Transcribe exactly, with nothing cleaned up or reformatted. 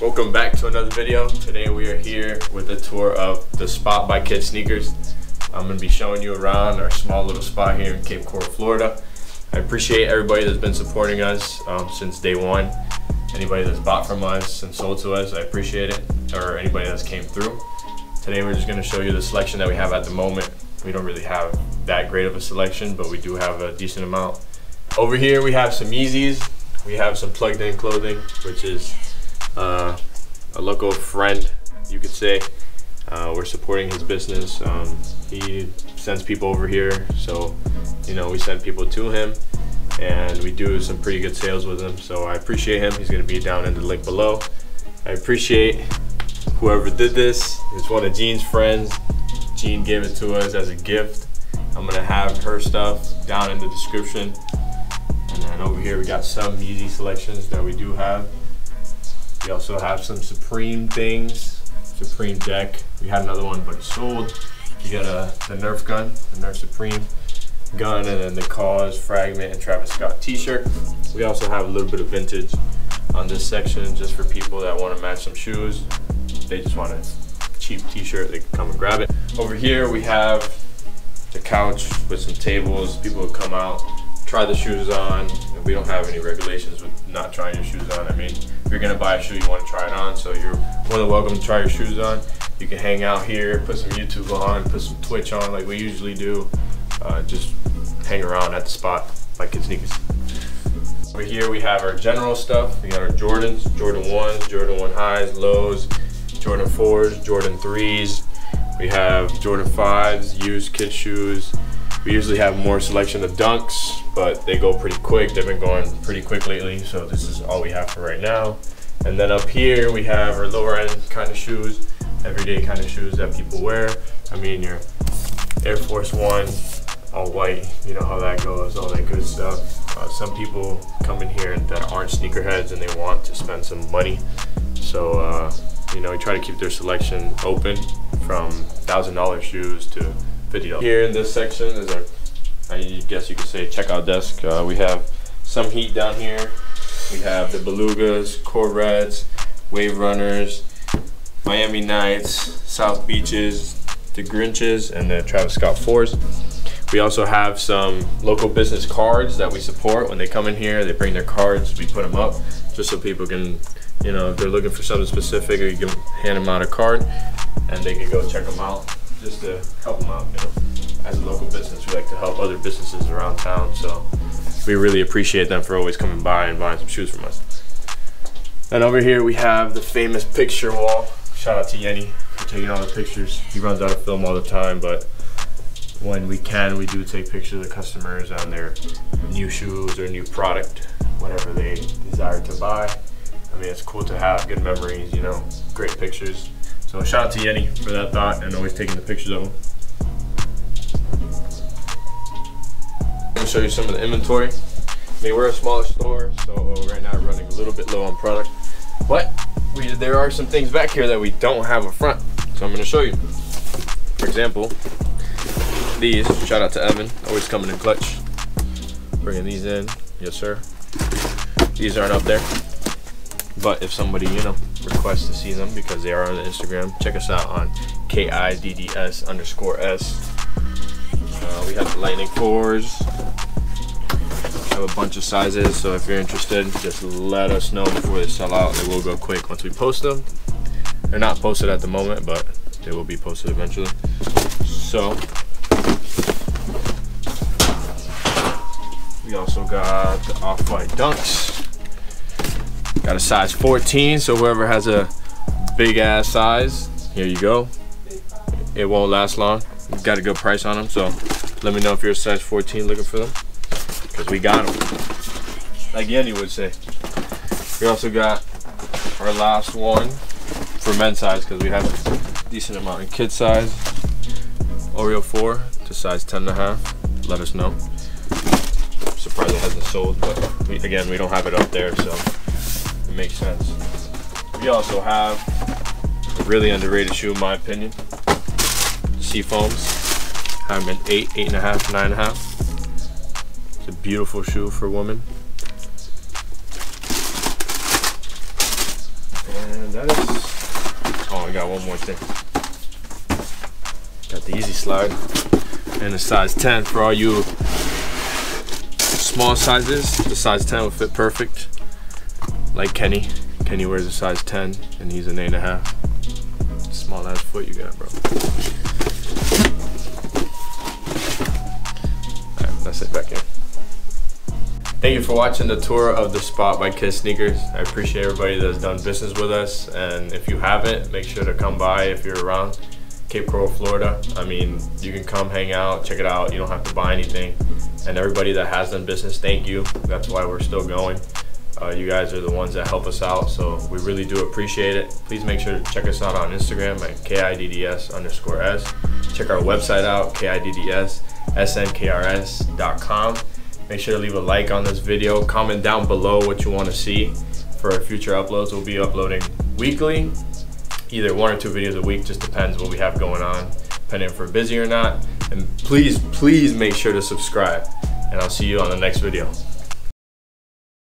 Welcome back to another video. Today we are here with a tour of the Spot by Kidds Snkrs. I'm going to be showing you around our small little spot here in Cape Coral, Florida. I appreciate everybody that's been supporting us um, since day one. Anybody that's bought from us and sold to us, I appreciate it. Or anybody that's came through. Today we're just going to show you the selection that we have at the moment. We don't really have that great of a selection, but we do have a decent amount. Over here we have some Yeezys. We have some plugged-in clothing, which is uh, a local friend, you could say. Uh, we're supporting his business. Um, he sends people over here, so you know we send people to him, and we do some pretty good sales with him. So I appreciate him. He's going to be down in the link below. I appreciate whoever did this. It's one of Jean's friends. Jean gave it to us as a gift. I'm going to have her stuff down in the description. And over here we got some Yeezy selections that we do have. We also have some Supreme things, Supreme deck. We had another one, but it sold. You got a, the Nerf gun, the Nerf Supreme gun, and then the Cause, Fragment, and Travis Scott t-shirt. We also have a little bit of vintage on this section, just for people that want to match some shoes. If they just want a cheap t-shirt, they can come and grab it. Over here we have the couch with some tables. People will come out, try the shoes on. We don't have any regulations with not trying your shoes on. I mean, if you're gonna buy a shoe, you wanna try it on, so you're more than welcome to try your shoes on. You can hang out here, put some YouTube on, put some Twitch on like we usually do. Uh, just hang around at the Spot by Kidds Snkrs. Over here we have our general stuff. We got our Jordans, Jordan ones, Jordan one highs, lows, Jordan fours, Jordan threes. We have Jordan fives, used kid shoes. We usually have more selection of dunks, but they go pretty quick. They've been going pretty quick lately, so this is all we have for right now. And then up here, we have our lower end kind of shoes, everyday kind of shoes that people wear. I mean, your Air Force One, all white, you know how that goes, all that good stuff. Uh, some people come in here that aren't sneakerheads and they want to spend some money. So, uh, you know, we try to keep their selection open from one thousand dollar shoes to fifty dollars. Here in this section is our, I guess you could say, checkout desk. Uh, we have some heat down here. We have the Belugas, Core Reds, Wave Runners, Miami Knights, South Beaches, the Grinches, and the Travis Scott Fours. We also have some local business cards that we support. When they come in here, they bring their cards, we put them up, just so people can, you know, if they're looking for something specific, or you can hand them out a card, and they can go check them out, just to help them out, you know. As a local business, we like to help other businesses around town, so we really appreciate them for always coming by and buying some shoes from us. And over here we have the famous picture wall. Shout out to Yenny for taking all the pictures. He runs out of film all the time, but when we can, we do take pictures of customers on their new shoes or new product, whatever they desire to buy. I mean, it's cool to have good memories, you know, great pictures. So shout out to Yenny for that thought and always taking the pictures of them. I'm gonna show you some of the inventory. I mean, we're a smaller store, so right now we're running a little bit low on product. But we, there are some things back here that we don't have up front, so I'm gonna show you. For example, these, shout out to Evan, always coming in clutch. Bringing these in, yes sir. These aren't up there, but if somebody, you know, requests to see them because they are on the Instagram, check us out on K I D D S underscore S. Uh, we have the Lightning Fours. We have a bunch of sizes, so if you're interested, just let us know before they sell out. They will go quick once we post them. They're not posted at the moment, but they will be posted eventually. So, we also got the Off-White Dunks. Got a size fourteen, so whoever has a big ass size, here you go. It won't last long. We've got a good price on them, so let me know if you're a size fourteen looking for them, because we got them. Like Yenny would say. We also got our last one for men's size, because we have a decent amount in kid size. Oreo four to size ten and a half. Let us know. I'm surprised it hasn't sold, but we, again, we don't have it up there, so it makes sense. We also have a really underrated shoe, in my opinion, Seafoams. Have them in eight, eight and a half, nine and a half. It's a beautiful shoe for women. And is that it? Oh, I got one more thing. Got the Yeezy slide and a size ten for all you small sizes. The size ten will fit perfect. Like Kenny. Kenny wears a size ten and he's an eight and a half. Small ass foot you got, bro. Alright, that's it back in. Thank you for watching the tour of the Spot by Kidds Snkrs. I appreciate everybody that's done business with us. And if you haven't, make sure to come by if you're around Cape Coral, Florida. I mean, you can come hang out, check it out. You don't have to buy anything. And everybody that has done business, thank you. That's why we're still going. Uh, you guys are the ones that help us out. So we really do appreciate it. Please make sure to check us out on Instagram at KIDDS underscore S. Check our website out, K I D D S S N K R S dot com. Make sure to leave a like on this video. Comment down below what you want to see for future uploads. We'll be uploading weekly, either one or two videos a week, just depends what we have going on, depending if we're busy or not. And please, please make sure to subscribe. And I'll see you on the next video.